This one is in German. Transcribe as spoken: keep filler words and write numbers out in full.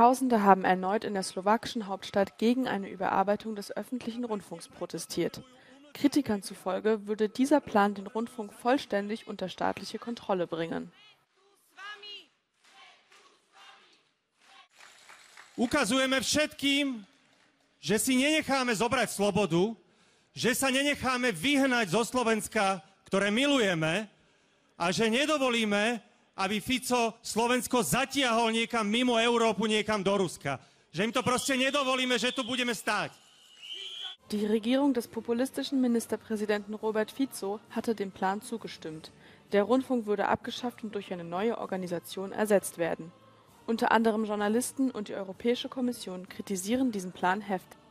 Tausende haben erneut in der slowakischen Hauptstadt gegen eine Überarbeitung des öffentlichen Rundfunks protestiert. Kritikern zufolge würde dieser Plan den Rundfunk vollständig unter staatliche Kontrolle bringen. Ukazujeme všetkým, že si nenecháme zobrať slobodu, že sa nenecháme vyhnať zo Slovenska, ktoré milujeme, a že nedovolíme, aby Fico Slovensko zatiahol niekam mimo Európu, niekam do Ruska. Že im to proste nedovolíme, že tu budeme stáť. Die Regierung des populistischen Ministerpräsidenten Robert Fico hatte dem Plan zugestimmt. Der Rundfunk würde abgeschafft und durch eine neue Organisation ersetzt werden. Unter anderem Journalisten und die Europäische Kommission kritisieren diesen Plan heftig.